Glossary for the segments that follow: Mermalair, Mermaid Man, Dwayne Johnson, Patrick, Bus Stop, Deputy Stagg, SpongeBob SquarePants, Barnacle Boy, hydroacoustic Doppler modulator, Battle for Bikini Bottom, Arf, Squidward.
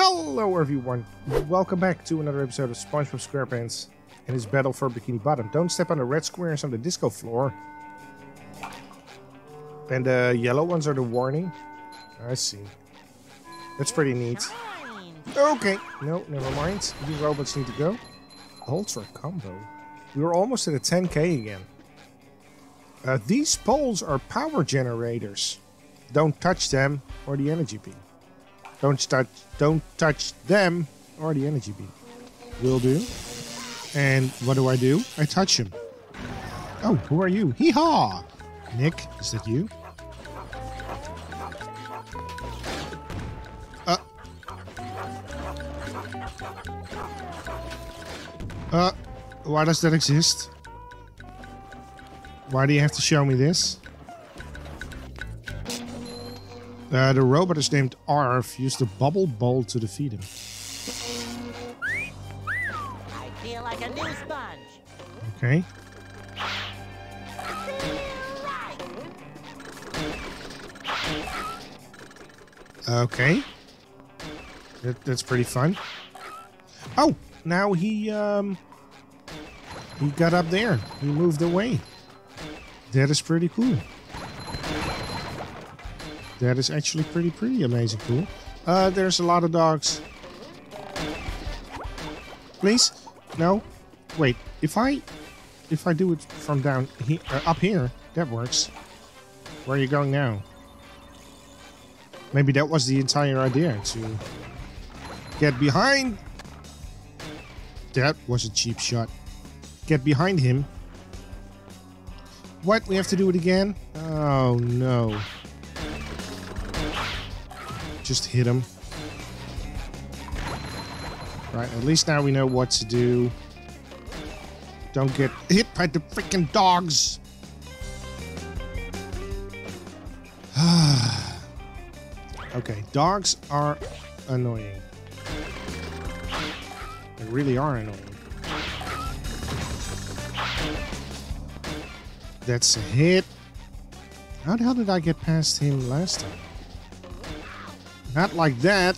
Hello everyone, welcome back to another episode of SpongeBob SquarePants and his Battle for Bikini Bottom. Don't step on the red squares on the disco floor. And the yellow ones are the warning. I see. That's pretty neat. Okay, no, never mind. You robots need to go. Ultra combo. We were almost at a 10K again. These poles are power generators. Don't touch them or the energy beam. Don't touch them or the energy beam. Will do. And what do? I touch him. Oh, who are you? Hee haw! Nick, is that you? Why does that exist? Why do you have to show me this? The robot is named Arf. Use the bubble bowl to defeat him. I feel like a new sponge. Okay. Okay. That's pretty fun. Oh, now he got up there. He moved away. That is pretty cool. That is actually pretty amazing cool. There's a lot of dogs. Please? No? Wait, if I do it from down here, up here, that works. Where are you going now? Maybe that was the entire idea, to get behind. That was a cheap shot. Get behind him. What? We have to do it again? Oh no. Just hit him. Right, at least now we know what to do. Don't get hit by the freaking dogs. Okay, dogs are annoying. They really are annoying. That's a hit. How the hell did I get past him last time? Not like that.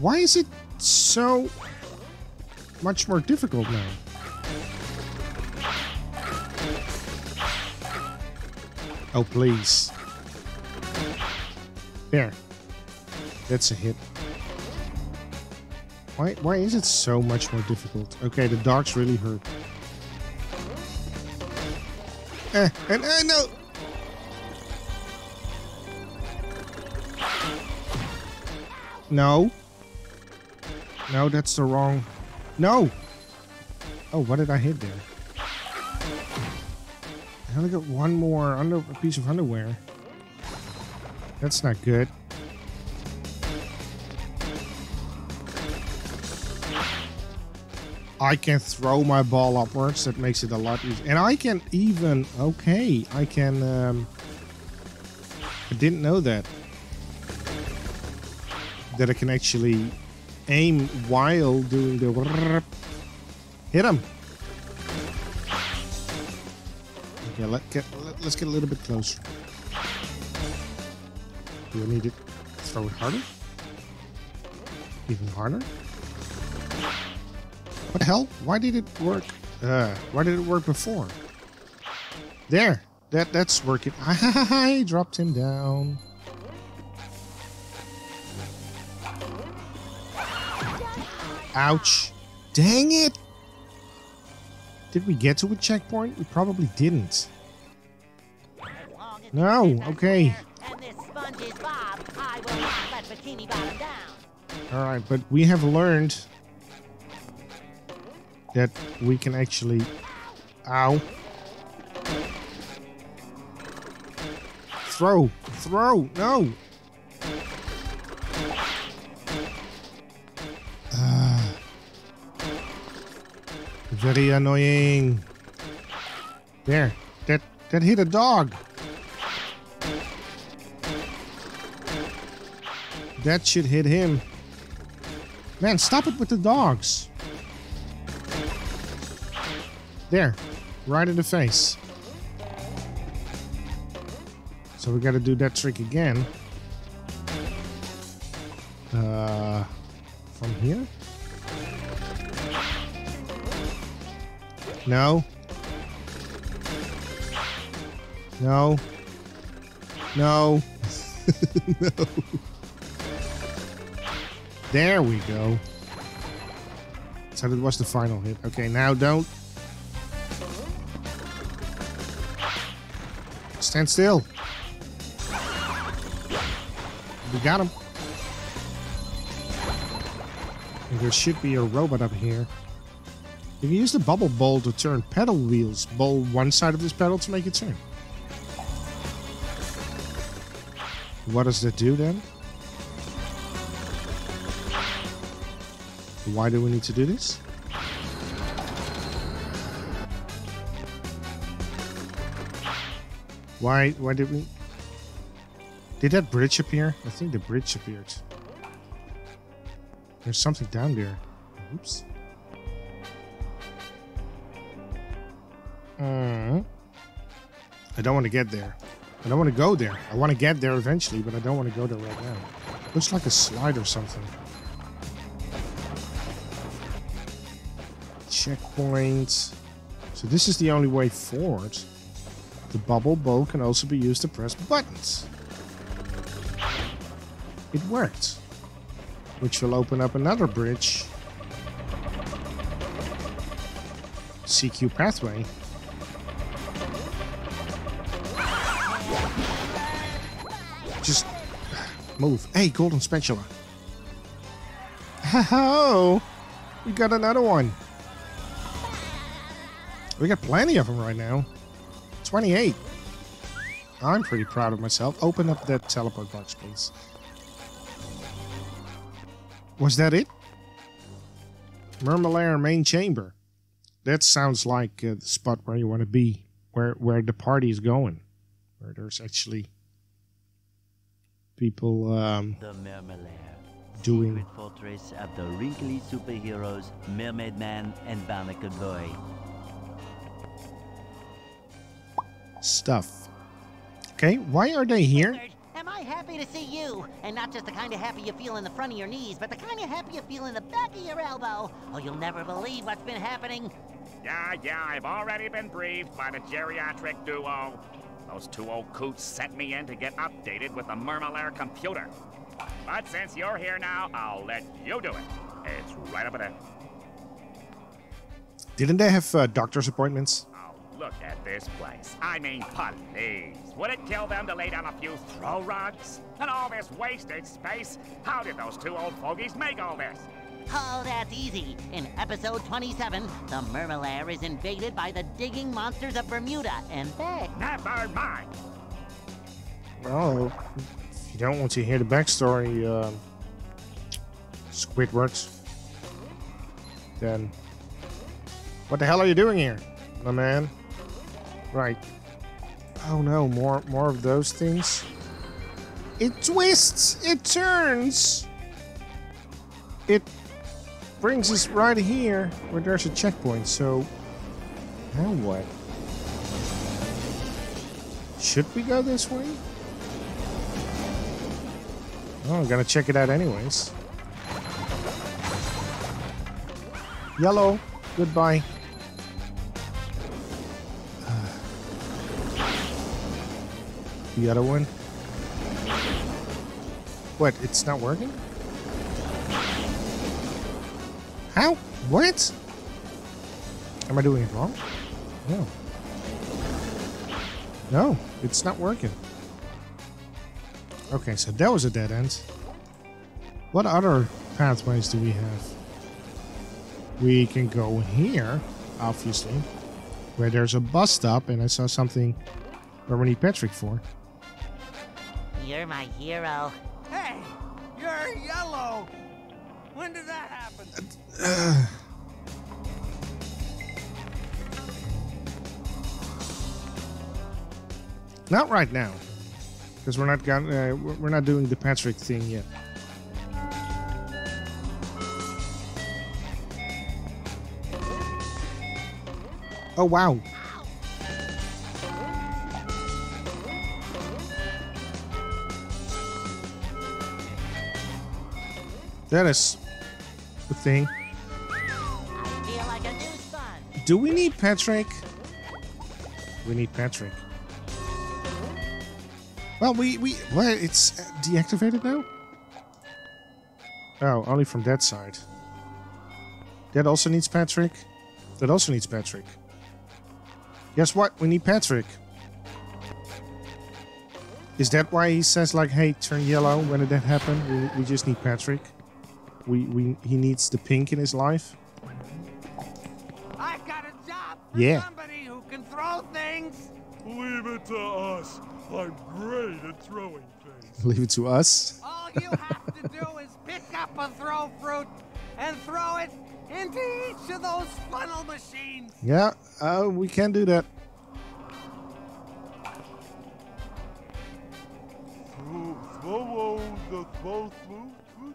Why is it so much more difficult now? Oh, please. There. That's a hit. Why is it so much more difficult? Okay, the dogs really hurt. And I know... No. No, that's the wrong... No! Oh, what did I hit there? I only got one more piece of underwear. That's not good. I can throw my ball upwards. That makes it a lot easier. And I can even... Okay, I can... I didn't know that. That I can actually aim while doing the... Hit him! Okay, let's get a little bit closer. Do I need to throw it harder? Even harder? What the hell? Why did it work? Why did it work before? There! That's working. I dropped him down. Ouch. Dang it! Did we get to a checkpoint? We probably didn't. No, okay. Alright, but we have learned that we can actually... Ow. Throw! Throw! No! Very annoying. There. That hit a dog. That should hit him. Man, stop it with the dogs. There. Right in the face. So we gotta do that trick again. From here? No. No. No. No. There we go. So that was the final hit. Okay, now don't. Stand still. We got him. And there should be a robot up here. You can use the bubble bowl to turn pedal wheels. Bowl one side of this pedal to make it turn. What does that do then? Why do we need to do this? Why did we... Did that bridge appear? I think the bridge appeared. There's something down there. Oops. I don't want to get there. I don't want to go there. I want to get there eventually, but I don't want to go there right now. Looks like a slide or something. Checkpoint. So this is the only way forward. The bubble bowl can also be used to press buttons. It worked. Which will open up another bridge. CQ pathway. Just move. Hey, golden spatula. Oh, we got another one. We got plenty of them right now. 28. I'm pretty proud of myself. Open up that teleport box, please. Was that it? Mermalair main chamber. That sounds like the spot where you want to be, where the party is going, where there's actually people the Mermalair. Doing. Secret fortress of the wrinkly superheroes Mermaid Man and Barnacle Boy. Stuff. Okay, why are they here? Am I happy to see you? And not just the kind of happy you feel in the front of your knees, but the kind of happy you feel in the back of your elbow. Oh, you'll never believe what's been happening. Yeah, I've already been briefed by the geriatric duo. Those two old coots sent me in to get updated with the Mermalair computer. But since you're here now, I'll let you do it. It's right over there. Didn't they have doctor's appointments? Look at this place. I mean, please. Would it kill them to lay down a few throw rugs? And all this wasted space? How did those two old fogies make all this? Oh, that's easy. In episode 27, the Mermalair is invaded by the digging monsters of Bermuda, and they... Never mind! Well, if you don't want to hear the backstory, Squidward, then... What the hell are you doing here, my man? Right. Oh no, more of those things. It twists, it turns. It brings us right here where there's a checkpoint, so now what? Should we go this way? Oh, I'm gonna check it out anyways. Yellow, goodbye. The other one. What? It's not working? How? What? Am I doing it wrong? No. No, it's not working. Okay, so that was a dead end. What other pathways do we have? We can go here, obviously, where there's a bus stop, and I saw something where we need Patrick for. You're my hero. Hey, you're yellow. When did that happen? Not right now, because we're not doing the Patrick thing yet. Oh wow. That is the thing. Do we need Patrick? We need Patrick. Well, well, it's deactivated now? Oh, only from that side. That also needs Patrick. That also needs Patrick. Guess what? We need Patrick. Is that why he says, like, hey, turn yellow? When did that happen? We just need Patrick. He needs the pink in his life. I've got a job for somebody who can throw things. Leave it to us. I'm great at throwing things. Leave it to us? All you have to do is pick up a throw fruit and throw it into each of those funnel machines. Yeah, we can do that.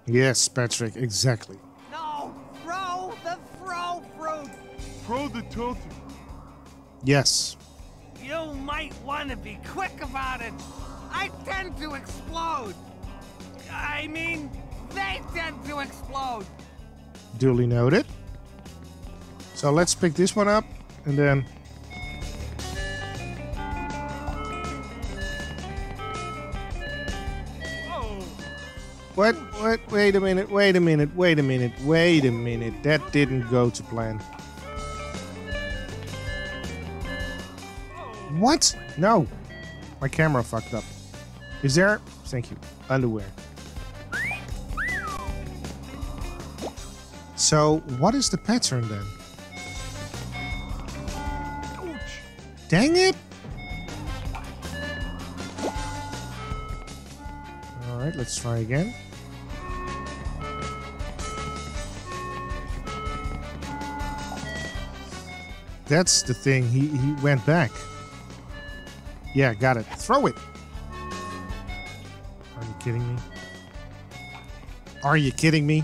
Yes, Patrick, exactly. No, throw the throw fruit. Throw the tofu. Yes. You might want to be quick about it. I tend to explode. I mean, they tend to explode. Duly noted. So let's pick this one up and then... What? What? Wait a minute, wait a minute, wait a minute, wait a minute. That didn't go to plan. What? No. My camera fucked up. Is there? Thank you. Underwear. So, what is the pattern then? Ouch. Dang it! Alright, let's try again. That's the thing, he went back. Yeah, got it. Throw it! Are you kidding me? Are you kidding me?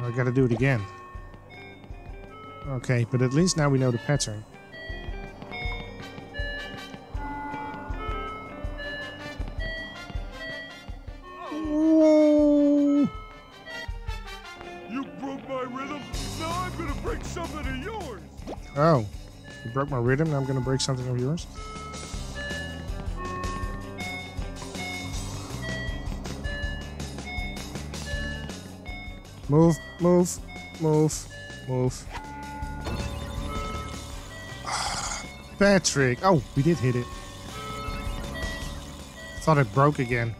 I gotta do it again. Okay, but at least now we know the pattern. Whoa. You broke my rhythm, now I'm gonna break something of yours! Oh. You broke my rhythm, now I'm gonna break something of yours? Move, move, move, move. Patrick! Oh, we did hit it. Thought it broke again.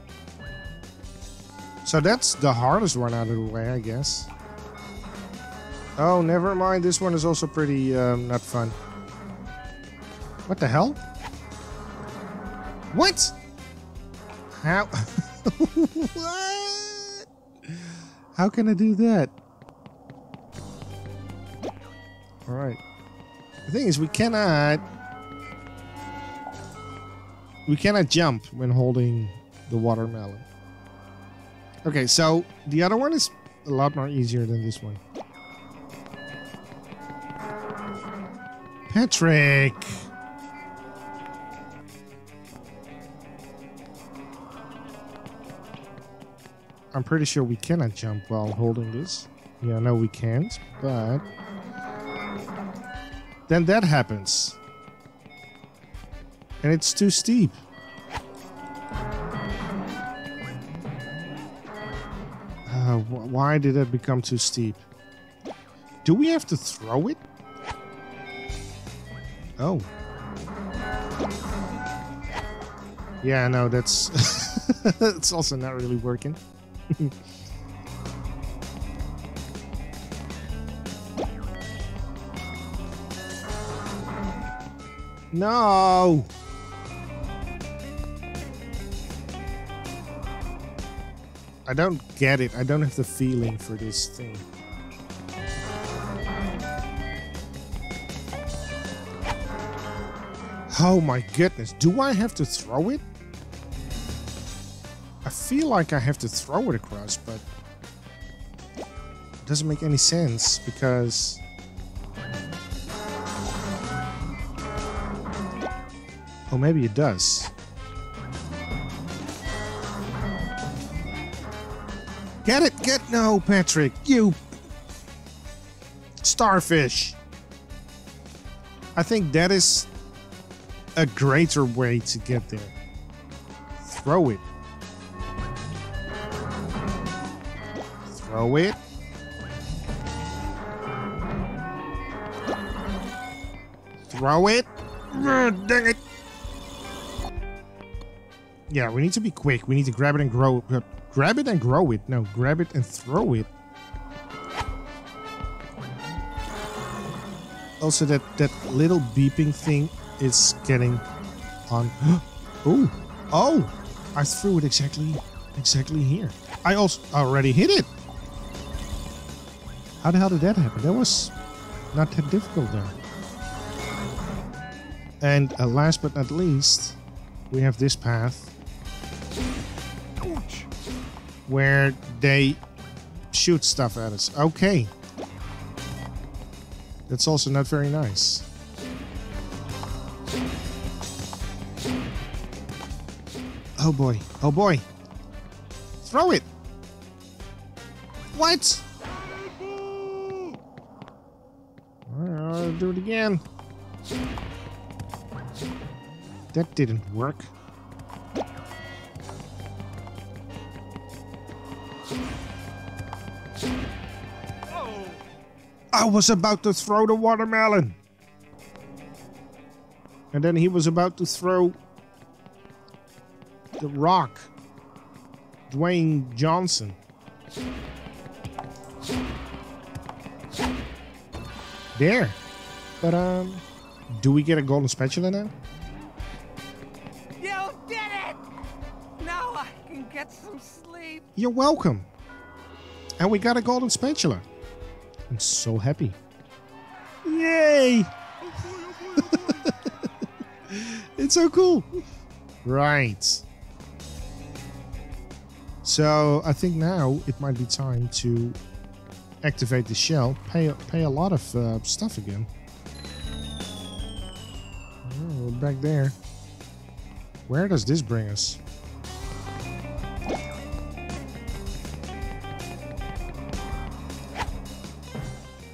So that's the hardest one out of the way, I guess. Oh, never mind. This one is also pretty not fun. What the hell? What? How? What? How can I do that? Alright. The thing is, we cannot jump when holding the watermelon. Okay, so the other one is a lot more easier than this one. Patrick! I'm pretty sure we cannot jump while holding this. Yeah, no, we can't, but... Then that happens. And it's too steep. Why did it become too steep? Do we have to throw it? Oh. Yeah, no, that's... It's also not really working. No. I don't get it. I don't have the feeling for this thing. Oh my goodness. Do I have to throw it? I feel like I have to throw it across, but it doesn't make any sense because oh, maybe it does. Get it? No, Patrick, you starfish. I think that is a greater way to get there. Throw it. Throw it. Throw it. Dang it. Yeah, we need to be quick. We need to grab it and grow. Grab it and grow it. No, grab it and throw it. Also, that little beeping thing is getting on. Oh, oh! I threw it exactly here. I also already hit it. How the hell did that happen? That was not that difficult there. And last but not least, we have this path where they shoot stuff at us. Okay. That's also not very nice. Oh boy. Oh boy. Throw it. What? I'll do it again. That didn't work. I was about to throw the watermelon. And then he was about to throw the rock. Dwayne Johnson. There. But, do we get a golden spatula now? You did it! Now I can get some sleep. You're welcome. And we got a golden spatula. I'm so happy. Yay! It's so cool. Right. So I think now it might be time to activate the shell. Pay a lot of stuff again. Oh, we're back there. Where does this bring us?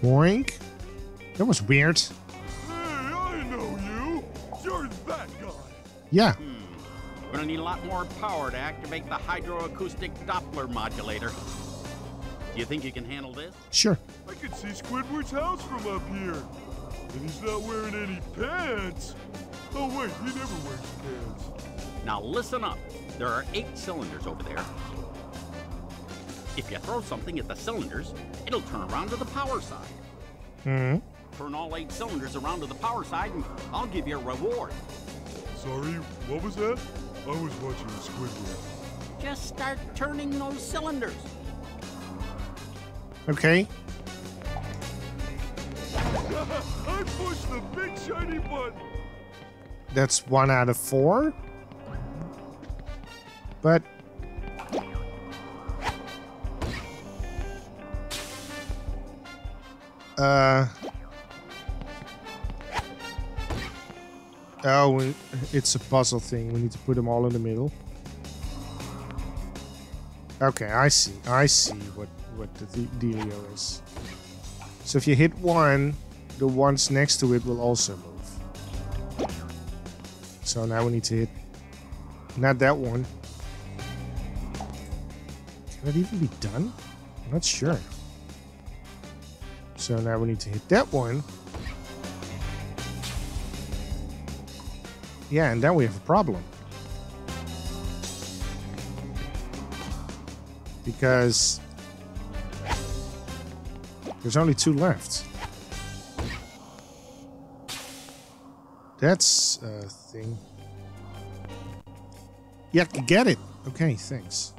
Boink. That was weird. Hey, I know you. You're that guy. Yeah. We're gonna need a lot more power to activate the hydroacoustic Doppler modulator. Do you think you can handle this? Sure. I could see Squidward's house from up here. And he's not wearing any pants. Oh wait, he never wears pants. Now listen up. There are 8 cylinders over there. If you throw something at the cylinders, it'll turn around to the power side. Mm-hmm. Turn all 8 cylinders around to the power side, and I'll give you a reward. Sorry, what was that? I was watching Squidward. Just start turning those cylinders. Okay. I pushed the big shiny button. That's 1 out of 4. But. Oh, it's a puzzle thing. We need to put them all in the middle. Okay, I see what the dealio is. So if you hit one, the ones next to it will also move. So now we need to hit not that one. Can it even be done? I'm not sure. So now we need to hit that one. Yeah, and then we have a problem. Because there's only 2 left. That's a thing. Yeah, get it. Okay, thanks.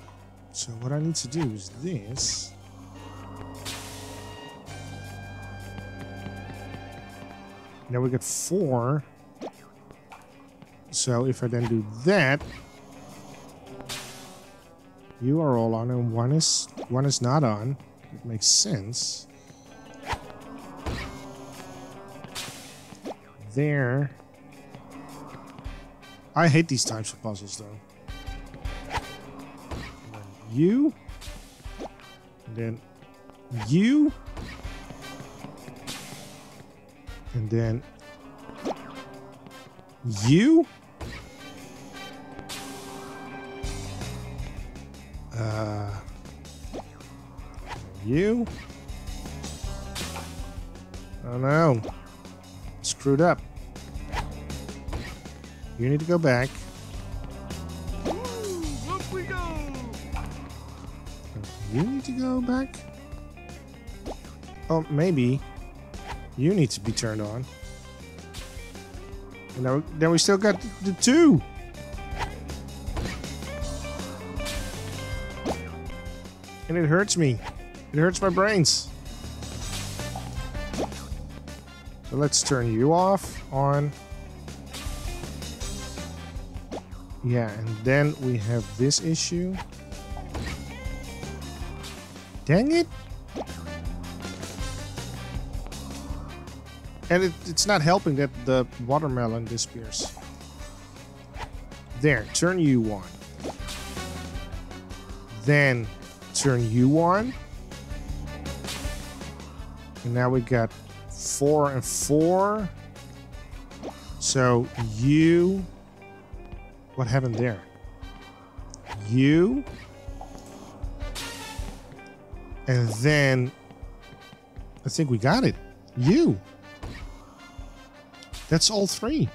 So what I need to do is this. Now we got 4. So if I then do that, you are all on, and one is not on. It makes sense. There. I hate these types of puzzles, though. You And then you. And then you. You. Oh no. Screwed up. You need to go back. Ooh, up we go. You need to go back. Oh, maybe you need to be turned on. And now we still got the two. And it hurts me. It hurts my brains. So let's turn you off, on. Yeah, and then we have this issue. Dang it! And it's not helping that the watermelon disappears. There, turn you on. Then turn you on. And now we got 4 and 4. So you... What happened there? You... And then... I think we got it. You. That's all 3.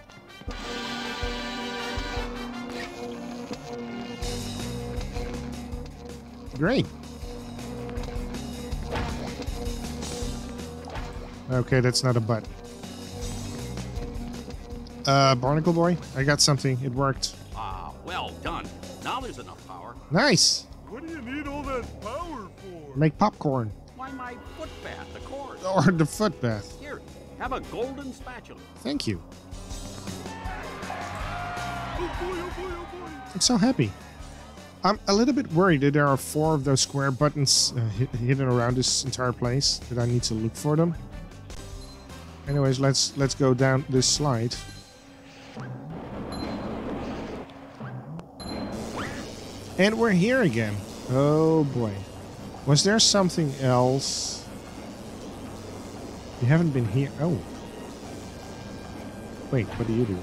Great. Okay, that's not a button. Barnacle Boy, I got something. It worked. Ah, well done. Now there's enough power. Nice. What do you need all that power for? Make popcorn. Why my foot bath, of course. Or the foot bath. Here, have a golden spatula. Thank you. Oh boy, oh boy, oh boy. I'm so happy. I'm a little bit worried that there are 4 of those square buttons hidden around this entire place. That I need to look for them. Anyways, let's go down this slide. And we're here again. Oh boy. Was there something else? You haven't been here. Oh. Wait, what do you do?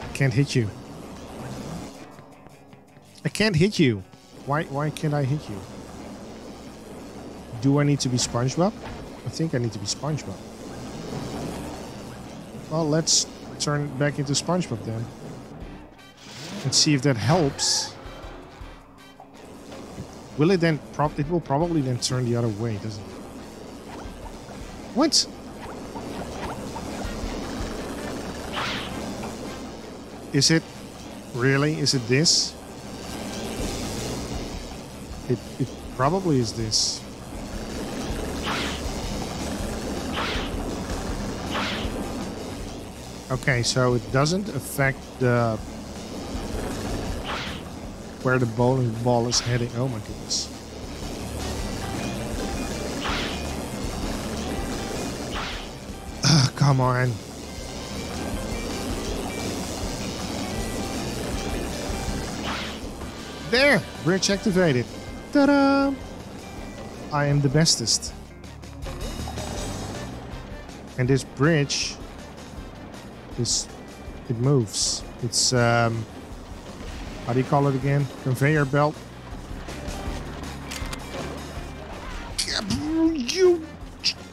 I can't hit you. I can't hit you. Why can't I hit you? Do I need to be SpongeBob? I think I need to be SpongeBob. Well, let's turn it back into SpongeBob then. Let's see if that helps. Will it then it will probably then turn the other way, doesn't it? What? Is it really? Is it this? It probably is this. Okay, so it doesn't affect the where the bowling ball is heading. Oh my goodness. Ugh, come on. There! Bridge activated. Ta-da! I am the bestest. And this bridge... It moves. It's how do you call it again? Conveyor belt. You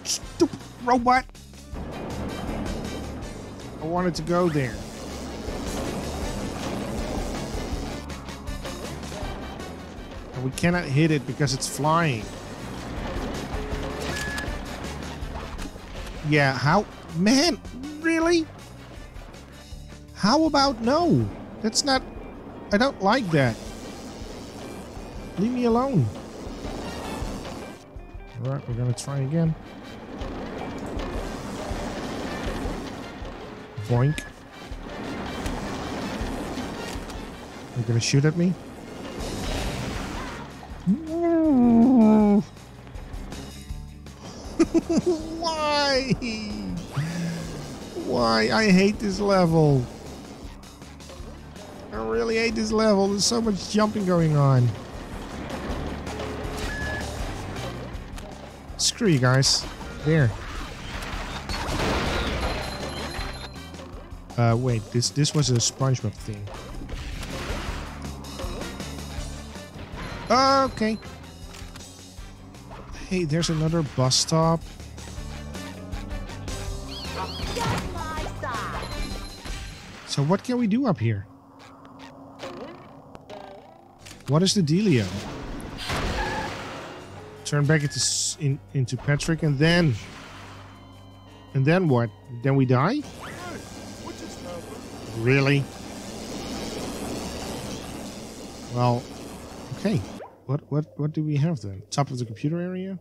stupid robot! I wanted to go there. And we cannot hit it because it's flying. Yeah, how? Man, really? How about no? That's not... I don't like that. Leave me alone. Alright, we're gonna try again. Boink. You're gonna shoot at me? Why? Why? I hate this level. I really hate this level. There's so much jumping going on. Screw you guys. There. Wait, this was a SpongeBob thing. Okay. Hey, there's another bus stop. So what can we do up here? What is the dealio? Turn back into Patrick, and then... and then what? Then we die? Really? Well, okay. What do we have then? Top of the computer area?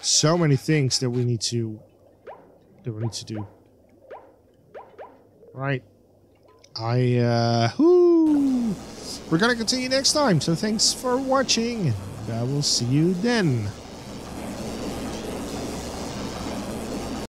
So many things that we need to... do. Right. We're gonna continue next time, so thanks for watching, and I will see you then.